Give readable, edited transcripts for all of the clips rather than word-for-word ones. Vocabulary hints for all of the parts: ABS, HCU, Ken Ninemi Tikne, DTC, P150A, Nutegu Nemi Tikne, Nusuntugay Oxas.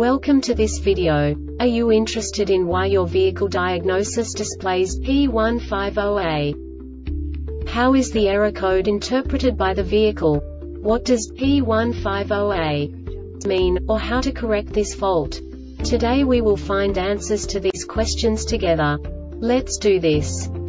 Welcome to this video. Are you interested in why your vehicle diagnosis displays P150A? How is the error code interpreted by the vehicle? What does P150A mean, or how to correct this fault? Today we will find answers to these questions together. Let's do this.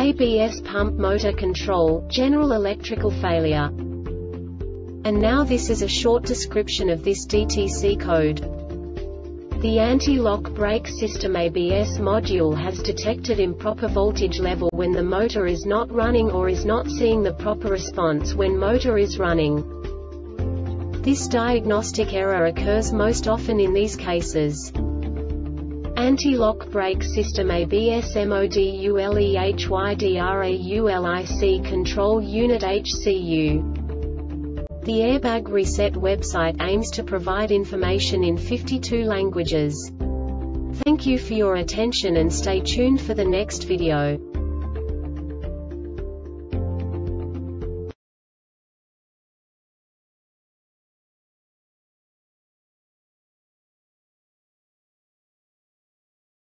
ABS pump motor control, general electrical failure. And now this is a short description of this DTC code. The anti-lock brake system ABS module has detected improper voltage level when the motor is not running or is not seeing the proper response when motor is running. This diagnostic error occurs most often in these cases. Anti-lock brake system ABS module control unit HCU. The Airbag Reset website aims to provide information in 52 languages. Thank you for your attention and stay tuned for the next video.